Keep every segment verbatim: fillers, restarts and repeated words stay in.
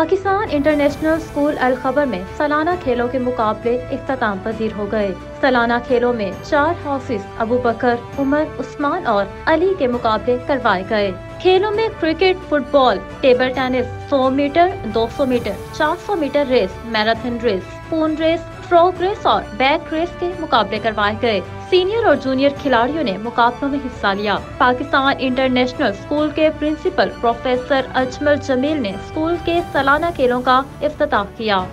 Pakistan international school अलखबर में सालाना खेलों के मुकाबले इख्तिताम पजीर हो गए। सालाना खेलों में चार हाफिज अबू बकर, उमर, उस्मान और अली के मुकाबले करवाए गए। खेलों में क्रिकेट, फुटबॉल, टेबल टेनिस, सौ मीटर, दो सौ मीटर, चार सौ meter race, marathon race, spoon race, frog race और बैक रेस के मुकाबले करवाए गए। सीनियर और जूनियर खिलाड़ियों ने मुकाबलों में हिस्सा लिया। पाकिस्तान इंटरनेशनल स्कूल के प्रिंसिपल प्रोफेसर अजमल जमील ने स्कूल के सालाना खेलों का इफ्तिताह किया।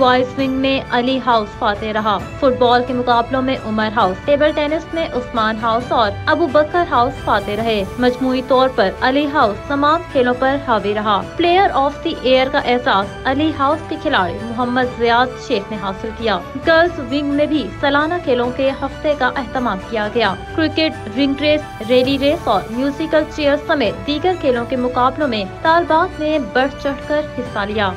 बॉयज विंग में अली हाउस फाते रहा। फुटबॉल के मुकाबलों में उमर हाउस, टेबल टेनिस में उस्मान हाउस और अबू बकर हाउस फाते रहे। मजमुई तौर पर अली हाउस तमाम खेलों पर हावी रहा। प्लेयर ऑफ द ईयर का एहसास अली हाउस के खिलाड़ी मोहम्मद जियाद शेख ने हासिल किया। गर्ल्स विंग में भी सालाना खेलों के हफ्ते का अहतमाम किया गया। Cricket, ring race, relay race और म्यूजिकल चेयर समेत दीगर खेलों के मुकाबलों में तालबात ने बढ़ चढ़ कर हिस्सा लिया।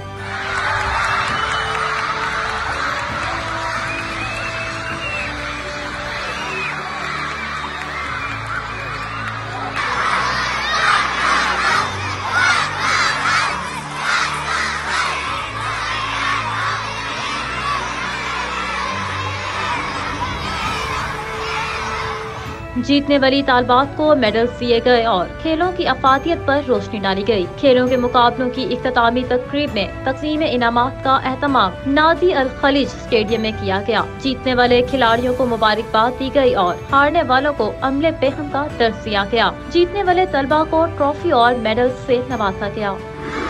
जीतने वाली तालबात को मेडल्स दिए गए और खेलों की अफादियत पर रोशनी डाली गई। खेलों के मुकाबलों की इख्तितामी तकरीब में तकसीम इनामात का अहतमाम नादी अल खलीज स्टेडियम में किया गया। जीतने वाले खिलाड़ियों को मुबारकबाद दी गई और हारने वालों को अमले पेहम का दर्ज दिया गया। जीतने वाले तलबा को ट्रॉफी और मेडल्स से नवाजा गया।